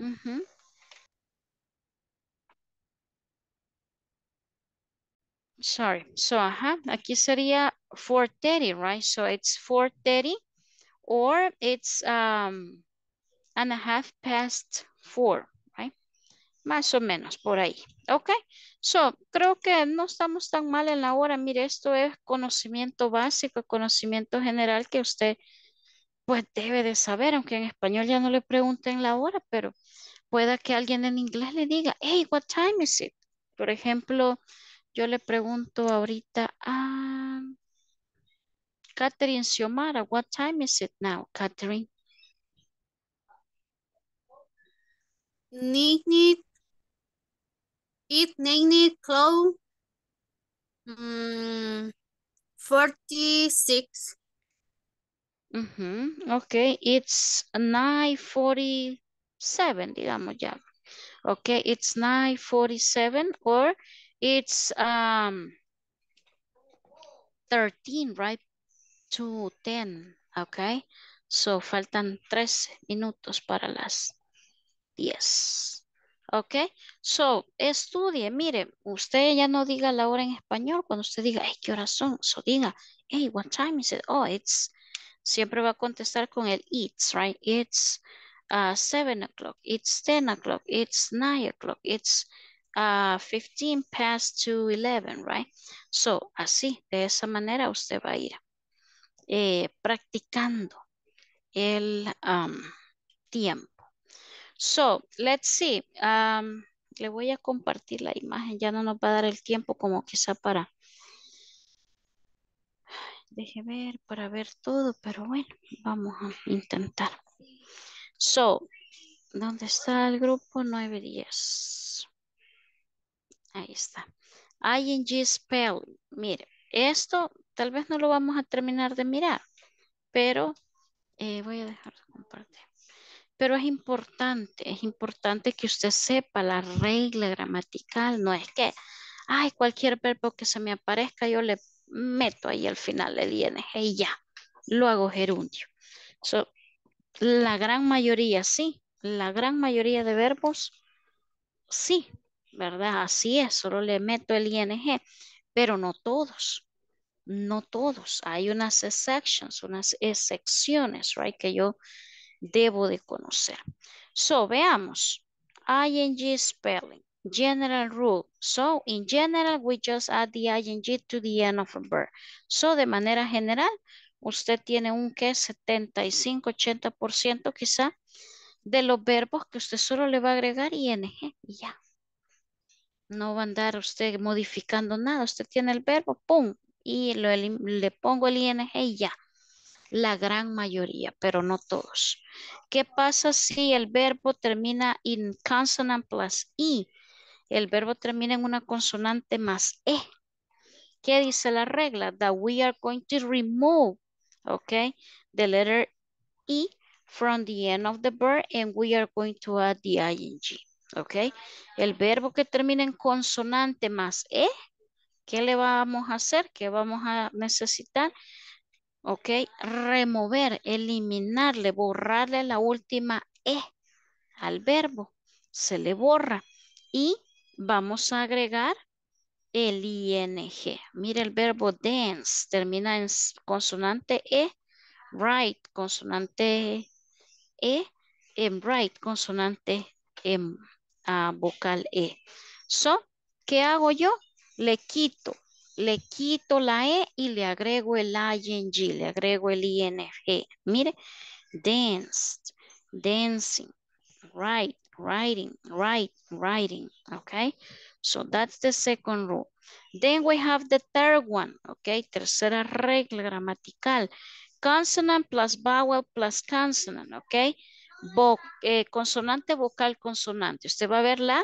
Mm-hmm. Sorry, so ajá, aquí sería four thirty, right? So it's four thirty, or it's um and a half past four. Más o menos por ahí. Ok. So, creo que no estamos tan mal en la hora. Mire, esto es conocimiento básico, conocimiento general que usted pues debe de saber, aunque en español ya no le pregunten la hora, pero pueda que alguien en inglés le diga, hey, what time is it? Por ejemplo, yo le pregunto ahorita a Catherine Xiomara, what time is it now, Catherine? Nick, Nick. It nine o'clock um, forty-six. Mm-hmm. Okay, it's nine forty-seven, digamos ya. Okay, it's nine forty-seven, or it's um thirteen, right? To ten, okay? So faltan trece minutos para las diez. Ok, so, estudie, mire, usted ya no diga la hora en español, cuando usted diga, hey, ¿qué horas son? So, diga, hey, what time is it? Oh, it's, siempre va a contestar con el it's, right? It's uh, seven o'clock, it's ten o'clock, it's nine o'clock, it's uh, fifteen past to eleven, right? So, así, de esa manera usted va a ir eh, practicando el um, tiempo. So, let's see. Um, le voy a compartir la imagen. Ya no nos va a dar el tiempo como quizá para... Deje ver, para ver todo, pero bueno, vamos a intentar. So, ¿dónde está el grupo? nueve, diez. Ahí está. I N G spelling. Mire, esto tal vez no lo vamos a terminar de mirar, pero eh, voy a dejar de compartir. Pero es importante, es importante que usted sepa la regla gramatical. No es que, ay, cualquier verbo que se me aparezca, yo le meto ahí al final, le ing y ya, lo hago gerundio. So, la gran mayoría, sí, la gran mayoría de verbos, sí, ¿verdad? Así es, solo le meto el ing, pero no todos, no todos. Hay unas exceptions, unas excepciones, right, que yo debo de conocer. So, veamos. I N G spelling. General rule. So, in general, we just add the I N G to the end of a verb. So, de manera general, usted tiene un que setenta y cinco, ochenta por ciento quizá de los verbos que usted solo le va a agregar I N G y ya. No va a andar usted modificando nada. Usted tiene el verbo, pum, y lo, le pongo el I N G y ya. La gran mayoría, pero no todos. ¿Qué pasa si el verbo termina en consonant plus I? El verbo termina en una consonante más E. ¿Qué dice la regla? That we are going to remove, okay, the letter E from the end of the verb and we are going to add the I N G, okay. El verbo que termina en consonante más E, ¿qué le vamos a hacer? ¿Qué vamos a necesitar? Ok, remover, eliminarle, borrarle la última E al verbo. Se le borra. Y vamos a agregar el I N G. Mira el verbo dance, termina en consonante E, write, consonante E, en write, consonante en uh, vocal E. So, ¿qué hago yo? Le quito. Le quito la E y le agrego el I N G, le agrego el I N G. Mire, danced, dancing, write, writing, write, writing, okay? So that's the second rule. Then we have the third one, okay? Tercera regla gramatical. Consonant plus vowel plus consonant, okay? Vo eh, consonante, vocal, consonante. Usted va a ver la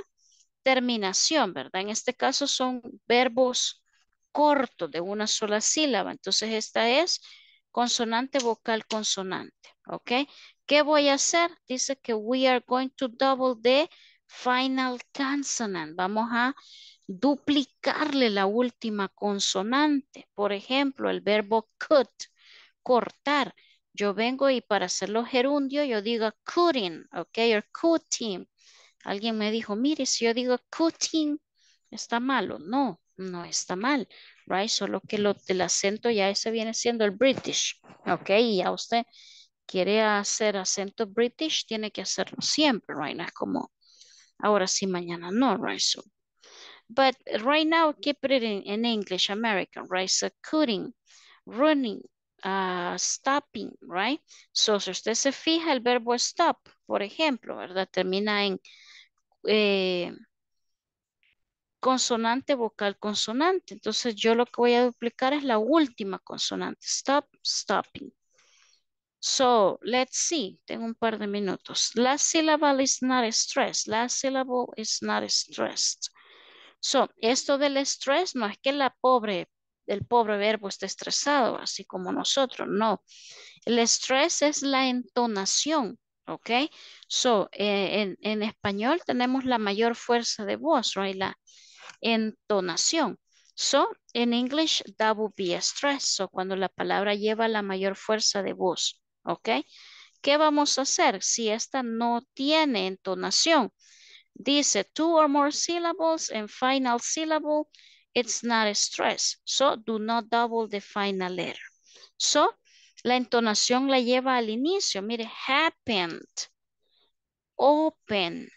terminación, ¿verdad? En este caso son verbos corto de una sola sílaba. Entonces esta es consonante, vocal, consonante. ¿Ok? ¿Qué voy a hacer? Dice que we are going to double the final consonant. Vamos a duplicarle la última consonante. Por ejemplo, el verbo cut, cortar. Yo vengo y para hacerlo gerundio yo digo cutting, ¿ok? Or cutting. Alguien me dijo, mire, si yo digo cutting, está malo. No. No está mal, right? Solo que lo, el acento ya ese viene siendo el British, ok? Y ya usted quiere hacer acento British, tiene que hacerlo siempre, right? No es como ahora sí, mañana no, right? So, but right now, keep it in, in English, American, right? So, cutting, running, uh, stopping, right? So, si usted se fija, el verbo stop, por ejemplo, ¿verdad? Termina en... Eh, consonante, vocal, consonante. Entonces yo lo que voy a duplicar es la última consonante. Stop, stopping. So, let's see. Tengo un par de minutos. Last syllable is not stressed. Last syllable is not stressed. So, esto del estrés no es que la pobre, el pobre verbo esté estresado, así como nosotros. No. El estrés es la entonación. ¿Ok? So, eh, en, en español tenemos la mayor fuerza de voz, right? La entonación. So, en English, that would be a stress. So, cuando la palabra lleva la mayor fuerza de voz. ¿Ok? ¿Qué vamos a hacer si esta no tiene entonación? Dice, two or more syllables and final syllable, it's not a stress. So, do not double the final letter. So, la entonación la lleva al inicio. Mire, happened, open,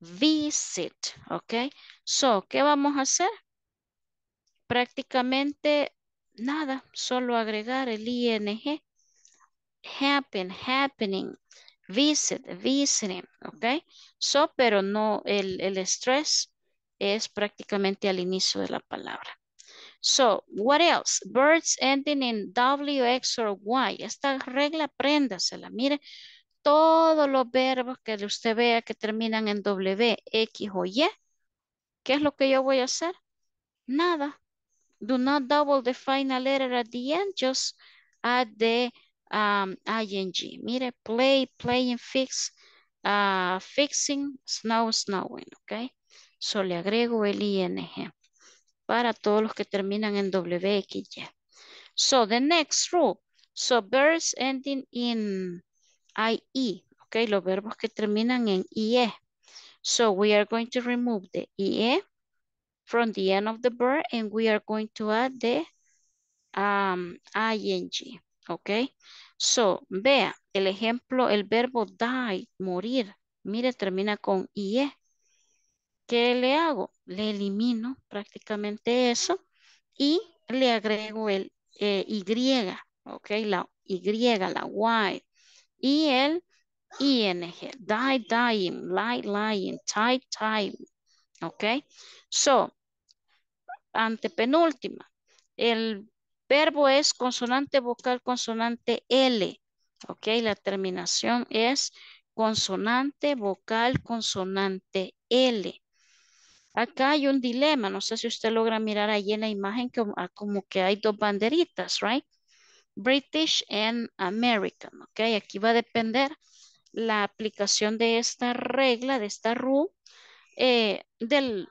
visit, ¿ok? So, ¿qué vamos a hacer? Prácticamente nada, solo agregar el I N G. Happen, happening, visit, visiting, ¿ok? So, pero no, el, el estrés es prácticamente al inicio de la palabra. So, what else? Verbs ending in W, X or Y. Esta regla, apréndasela. Mire, todos los verbos que usted vea que terminan en W, X o Y, ¿Qué es lo que yo voy a hacer? Nada. Do not double the final letter at the end, just add the um, ing. Mire, play, playing, fix, uh, fixing, snow, snowing, ¿ok? So le agrego el ing para todos los que terminan en W X Y. So the next rule. So verbs ending in I E. Okay, los verbos que terminan en I E. So we are going to remove the I E from the end of the verb and we are going to add the um, I N G. Okay. So vea, el ejemplo, el verbo die, morir. Mire, termina con I E. ¿Qué le hago? Le elimino prácticamente eso y le agrego el eh, Y. Ok, la Y, la Y. Y el I N G. Die, dying, lie, lying, tie, time. Ok. So, antepenúltima. El verbo es consonante, vocal, consonante L. Ok, la terminación es consonante, vocal, consonante L. Acá hay un dilema. No sé si usted logra mirar allí en la imagen que, como que hay dos banderitas, right? British and American, ok, aquí va a depender la aplicación de esta regla, de esta rule, eh, del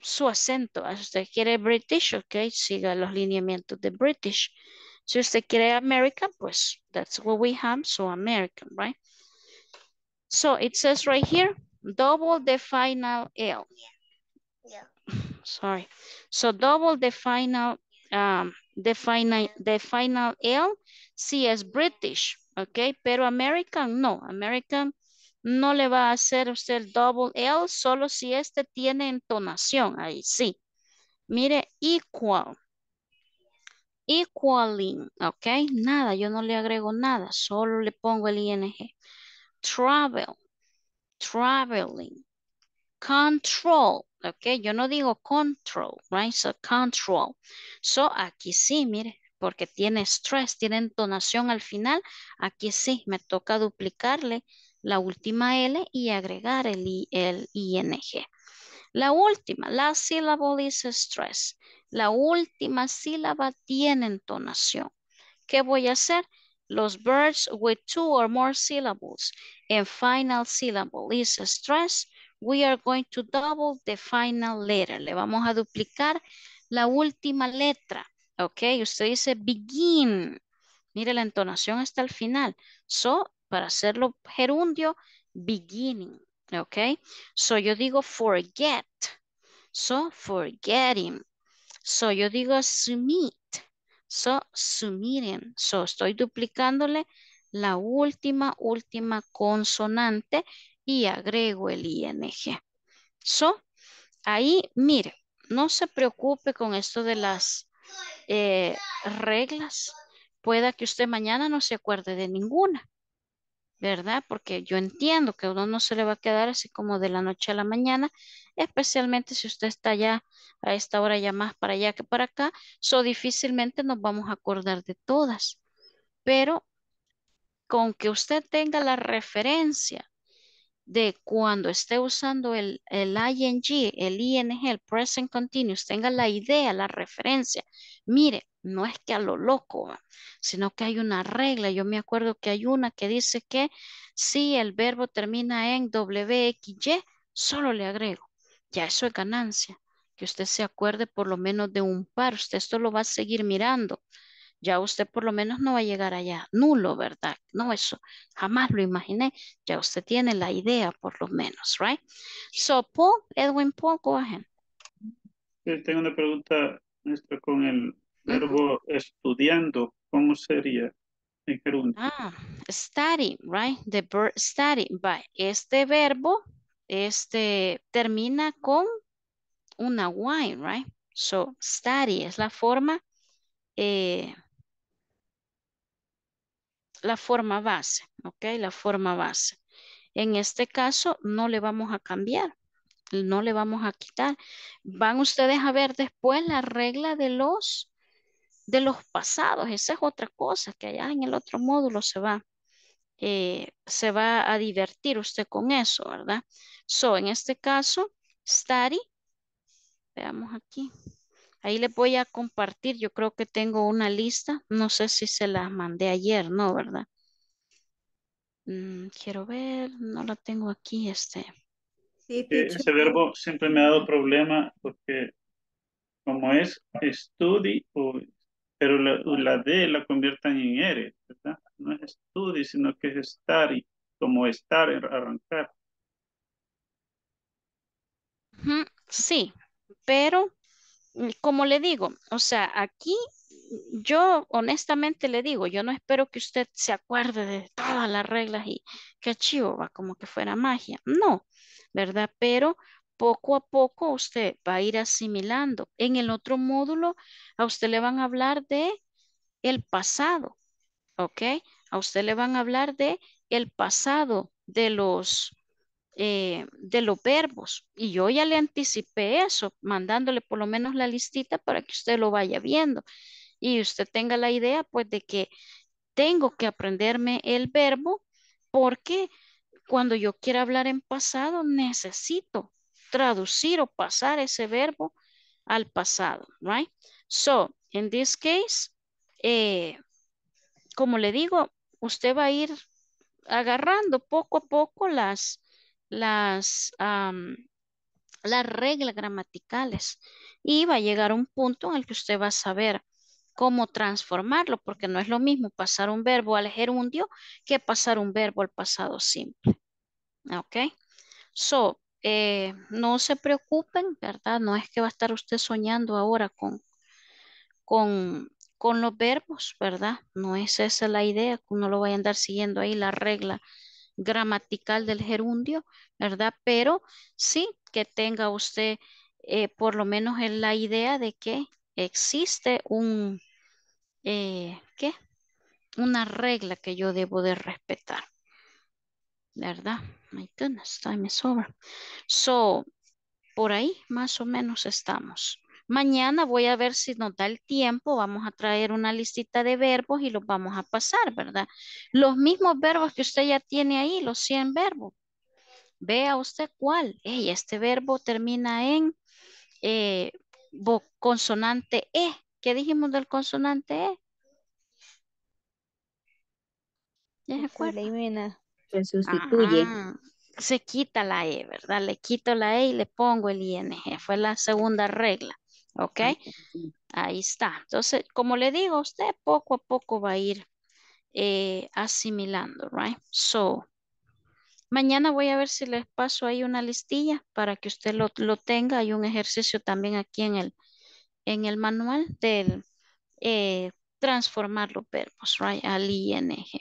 su acento. Si usted quiere British, ok, siga los lineamientos de British. Si usted quiere American, pues that's what we have, so American, right? So it says right here, double the final L. Yeah. Yeah. Sorry. So double the final um, The final, the final L sí es British, ok, pero American no, American no le va a hacer usted el double L, solo si este tiene entonación, ahí sí. Mire, equal, equaling, ok, nada, yo no le agrego nada, solo le pongo el ing. Travel, traveling, control. Ok, yo no digo control, right? So control. So aquí sí, mire, porque tiene stress, tiene entonación al final. Aquí sí, me toca duplicarle la última L y agregar el, I, el ing. La última, la sílaba is stress. La última sílaba tiene entonación. ¿Qué voy a hacer? Los verbs with two or more syllables and final syllable is stress. We are going to double the final letter. Le vamos a duplicar la última letra. Ok, usted dice begin. Mire, la entonación está al final. So, para hacerlo gerundio, beginning. Ok, so yo digo forget. So, forgetting. So, yo digo submit. So, submitting. So, estoy duplicándole la última, última consonante y agrego el ing. So, ahí, mire, no se preocupe con esto de las eh, reglas. Pueda que usted mañana no se acuerde de ninguna, ¿verdad? Porque yo entiendo que a uno no se le va a quedar así como de la noche a la mañana, especialmente si usted está ya a esta hora ya más para allá que para acá, so difícilmente nos vamos a acordar de todas. Pero con que usted tenga la referencia de cuando esté usando el, el ing, el ing, el present continuous, tenga la idea, la referencia. Mire, no es que a lo loco, ¿va? Sino que hay una regla. Yo me acuerdo que hay una que dice que si el verbo termina en W X Y, solo le agrego. Ya eso es ganancia. Que usted se acuerde por lo menos de un par. Usted esto lo va a seguir mirando. Ya usted por lo menos no va a llegar allá nulo, ¿verdad? No, eso jamás lo imaginé. Ya usted tiene la idea por lo menos, right? So, Paul, Edwin, Paul, go ahead. Sí, tengo una pregunta, maestro, con el verbo uh-huh. estudiando, ¿cómo sería? En gerundio. Ah, study, right? The verb study. By. Este verbo este, termina con una Y, right? So, study es la forma eh, la forma base, ok, la forma base. En este caso no le vamos a cambiar, no le vamos a quitar. Van ustedes a ver después la regla de los, de los pasados. Esa es otra cosa que allá en el otro módulo se va, eh, se va a divertir usted con eso, ¿verdad? So, en este caso, study Veamos aquí. Ahí les voy a compartir. Yo creo que tengo una lista. No sé si se las mandé ayer, ¿no? ¿Verdad? Mm, quiero ver. No la tengo aquí. Este. Sí, eh, ese verbo siempre me ha dado problema porque como es study, o, pero la, la D la conviertan en R, ¿verdad? No es study, sino que es study, como estar, arrancar. Sí, pero como le digo, o sea, aquí yo honestamente le digo, yo no espero que usted se acuerde de todas las reglas y que chivo va como que fuera magia, no, ¿verdad? Pero poco a poco usted va a ir asimilando. En el otro módulo a usted le van a hablar de el pasado, ¿ok? A usted le van a hablar de el pasado de los... Eh, de los verbos, y yo ya le anticipé eso, mandándole por lo menos la listita para que usted lo vaya viendo y usted tenga la idea pues de que tengo que aprenderme el verbo, porque cuando yo quiera hablar en pasado necesito traducir o pasar ese verbo al pasado, right? So, in this case, eh, como le digo, usted va a ir agarrando poco a poco las las, um, las reglas gramaticales y va a llegar un punto en el que usted va a saber cómo transformarlo, porque no es lo mismo pasar un verbo al gerundio que pasar un verbo al pasado simple. Ok, so eh, no se preocupen, ¿verdad? No es que va a estar usted soñando ahora con, con, con los verbos, ¿verdad? No es esa la idea, que uno lo vaya a andar siguiendo ahí la regla gramatical del gerundio, ¿verdad? Pero sí que tenga usted eh, por lo menos en la idea de que existe un eh, ¿qué? Una regla que yo debo de respetar, ¿verdad? My goodness, time is over. So, por ahí más o menos estamos. Mañana voy a ver si nos da el tiempo, vamos a traer una listita de verbos y los vamos a pasar, ¿verdad? Los mismos verbos que usted ya tiene ahí, los cien verbos. Vea usted cuál. Hey, este verbo termina en eh, consonante E. ¿Qué dijimos del consonante E? ¿Ya se acuerda? Se elimina, se sustituye. Ajá. Se quita la E, ¿verdad? Le quito la E y le pongo el I N G. Fue la segunda regla. ¿Ok? Ahí está. Entonces, como le digo, usted poco a poco va a ir eh, asimilando, right? So, mañana voy a ver si les paso ahí una listilla para que usted lo, lo tenga. Hay un ejercicio también aquí en el, en el manual del eh, transformar los verbos, right? Al I N G.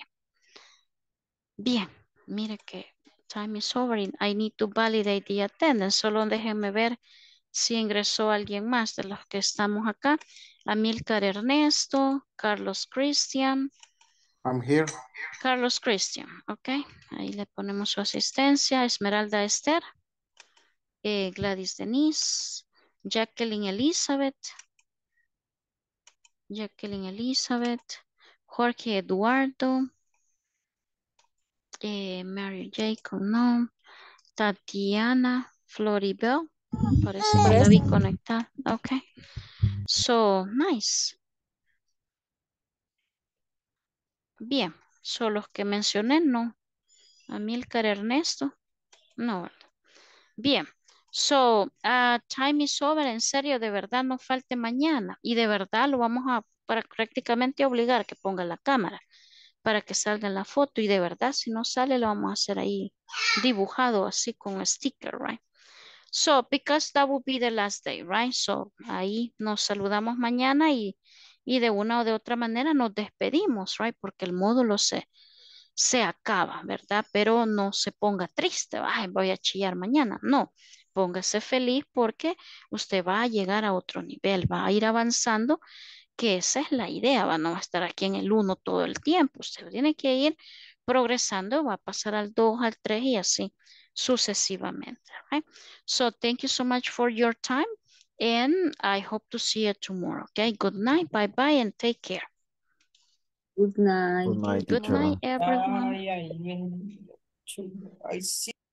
Bien, mire que time is over. I need to validate the attendance. Solo déjenme ver si ingresó alguien más de los que estamos acá. Amílcar Ernesto, Carlos Cristian. I'm here. Carlos Cristian, ok. Ahí le ponemos su asistencia. Esmeralda Esther, eh, Gladys Denise, Jacqueline Elizabeth, Jacqueline Elizabeth, Jorge Eduardo, eh, Mary Jacob, no, Tatiana Floribel. Parece que la vi conectada. Ok. So, nice. Bien. So, los que mencioné, no. Amílcar Ernesto. No. Bien. So, uh, time is over. En serio, de verdad, no falte mañana. Y de verdad lo vamos a para, prácticamente obligar que ponga la cámara para que salga la foto. Y de verdad, si no sale, lo vamos a hacer ahí dibujado así con sticker, right? So, because that will be the last day, right? So, ahí nos saludamos mañana y, y de una o de otra manera nos despedimos, right? Porque el módulo se, se acaba, ¿verdad? Pero no se ponga triste, ay, voy a chillar mañana. No, póngase feliz porque usted va a llegar a otro nivel, va a ir avanzando, que esa es la idea, va, no va a estar aquí en el uno todo el tiempo. Usted tiene que ir progresando, va a pasar al dos, al tres y así sucesivamente, right? So thank you so much for your time and I hope to see you tomorrow. Okay, good night, bye bye and take care. Good night. Good night, good night everyone. I see